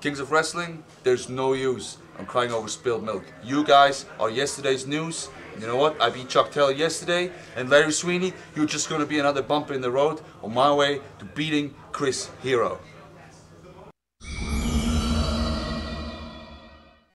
Kings of Wrestling, there's no use. I'm crying over spilled milk. You guys are yesterday's news. You know what? I beat Chuck Taylor yesterday, and Larry Sweeney, you're just going to be another bump in the road on my way to beating Chris Hero.